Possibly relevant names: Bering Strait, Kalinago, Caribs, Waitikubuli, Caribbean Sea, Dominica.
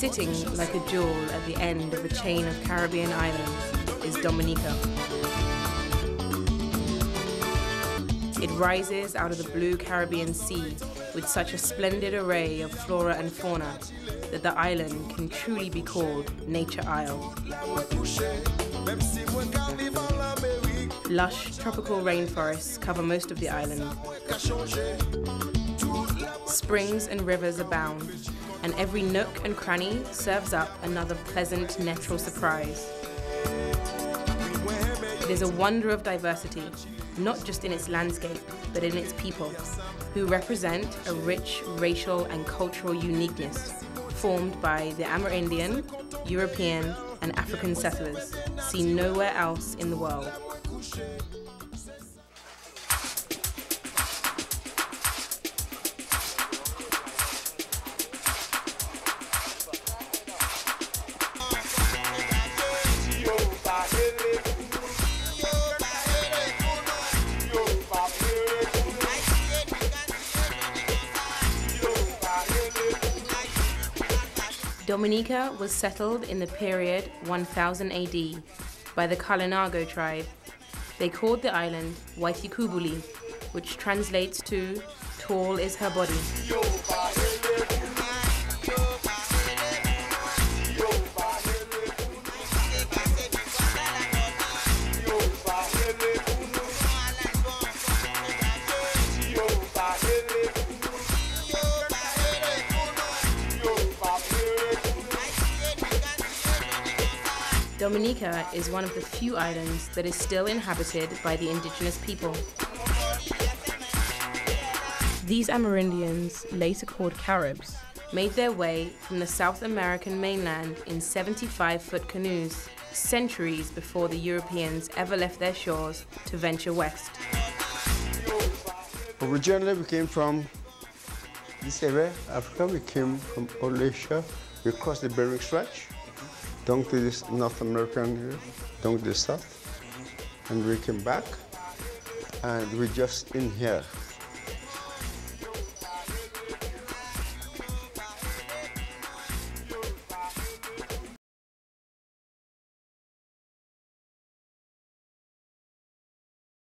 sitting like a jewel at the end of a chain of Caribbean islands is Dominica. It rises out of the blue Caribbean Sea with such a splendid array of flora and fauna that the island can truly be called Nature Isle. Lush tropical rainforests cover most of the island. Springs and rivers abound, and every nook and cranny serves up another pleasant natural surprise. It is a wonder of diversity, not just in its landscape, but in its people, who represent a rich racial and cultural uniqueness formed by the Amerindian, European, and African settlers, seen nowhere else in the world. Dominica was settled in the period 1000 AD by the Kalinago tribe. They called the island Waitikubuli, which translates to "tall is her body." Dominica is one of the few islands that is still inhabited by the indigenous people. These Amerindians, later called Caribs, made their way from the South American mainland in 75-foot canoes, centuries before the Europeans ever left their shores to venture west. Originally we came from this area, Africa. We came from Eurasia. We crossed the Bering Strait, down to this North American here, down to the south, and we came back, and we just in here.